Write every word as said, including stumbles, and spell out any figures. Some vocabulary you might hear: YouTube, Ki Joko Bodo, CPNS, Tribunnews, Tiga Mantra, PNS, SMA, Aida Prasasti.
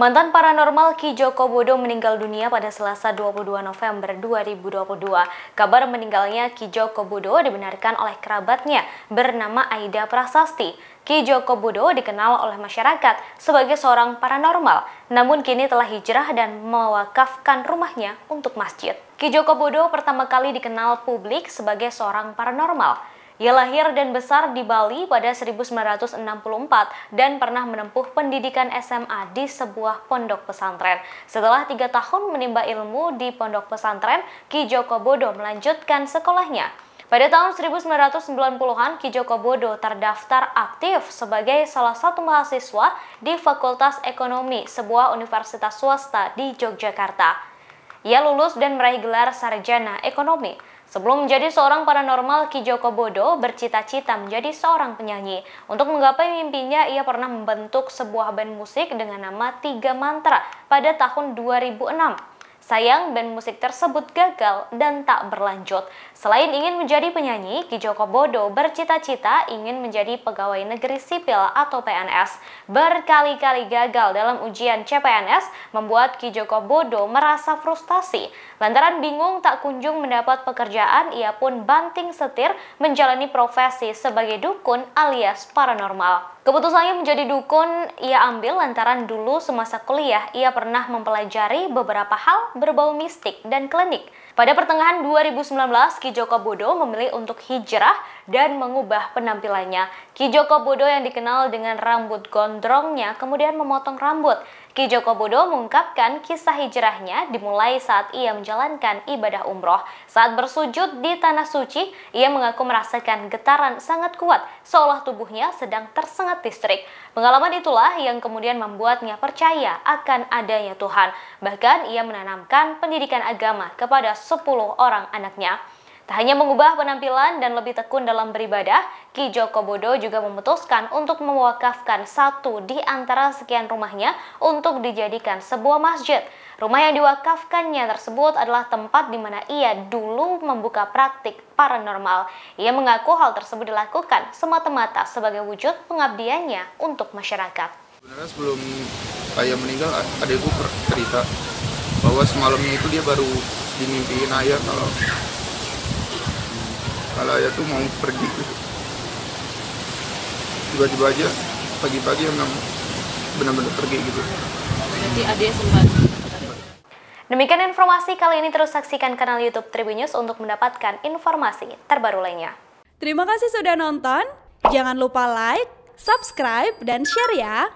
Mantan paranormal Ki Joko Bodo meninggal dunia pada Selasa dua puluh dua November dua ribu dua puluh dua. Kabar meninggalnya Ki Joko Bodo dibenarkan oleh kerabatnya bernama Aida Prasasti. Ki Joko Bodo dikenal oleh masyarakat sebagai seorang paranormal, namun kini telah hijrah dan mewakafkan rumahnya untuk masjid. Ki Joko Bodo pertama kali dikenal publik sebagai seorang paranormal. Ia lahir dan besar di Bali pada seribu sembilan ratus enam puluh empat dan pernah menempuh pendidikan S M A di sebuah pondok pesantren. Setelah tiga tahun menimba ilmu di pondok pesantren, Ki Joko Bodo melanjutkan sekolahnya. Pada tahun seribu sembilan ratus sembilan puluhan, Ki Joko Bodo terdaftar aktif sebagai salah satu mahasiswa di Fakultas Ekonomi sebuah universitas swasta di Yogyakarta. Ia lulus dan meraih gelar sarjana ekonomi. Sebelum menjadi seorang paranormal, Ki Joko Bodo bercita-cita menjadi seorang penyanyi. Untuk menggapai mimpinya, ia pernah membentuk sebuah band musik dengan nama Tiga Mantra pada tahun dua ribu enam. Sayang, band musik tersebut gagal dan tak berlanjut. Selain ingin menjadi penyanyi, Ki Joko Bodo bercita-cita ingin menjadi pegawai negeri sipil atau P N S. Berkali-kali gagal dalam ujian C P N S membuat Ki Joko Bodo merasa frustasi. Lantaran bingung tak kunjung mendapat pekerjaan, ia pun banting setir menjalani profesi sebagai dukun alias paranormal. Keputusannya menjadi dukun ia ambil lantaran dulu semasa kuliah ia pernah mempelajari beberapa hal berbau mistik dan klinik. Pada pertengahan dua ribu sembilan belas, Ki Joko Bodo memilih untuk hijrah dan mengubah penampilannya. Ki Joko Bodo yang dikenal dengan rambut gondrongnya kemudian memotong rambut. Ki Joko Bodo mengungkapkan kisah hijrahnya dimulai saat ia menjalankan ibadah umroh. Saat bersujud di tanah suci, ia mengaku merasakan getaran sangat kuat seolah tubuhnya sedang tersengat listrik. Pengalaman itulah yang kemudian membuatnya percaya akan adanya Tuhan. Bahkan ia menanamkan pendidikan agama kepada sepuluh orang anaknya. Tak hanya mengubah penampilan dan lebih tekun dalam beribadah, Ki Joko Bodo juga memutuskan untuk mewakafkan satu di antara sekian rumahnya untuk dijadikan sebuah masjid. Rumah yang diwakafkannya tersebut adalah tempat di mana ia dulu membuka praktik paranormal. Ia mengaku hal tersebut dilakukan semata-mata sebagai wujud pengabdiannya untuk masyarakat. Sebenarnya sebelum ayah meninggal, adekku cerita bahwa semalamnya itu dia baru dimimpiin ayah kalau kalau ayah tuh mau pergi gitu. Tiba-tiba aja pagi-pagi emang benar-benar pergi gitu. Jadi adek sempat. Demikian informasi kali ini, terus saksikan kanal YouTube Tribunnews untuk mendapatkan informasi terbaru lainnya. Terima kasih sudah nonton. Jangan lupa like, subscribe, dan share ya.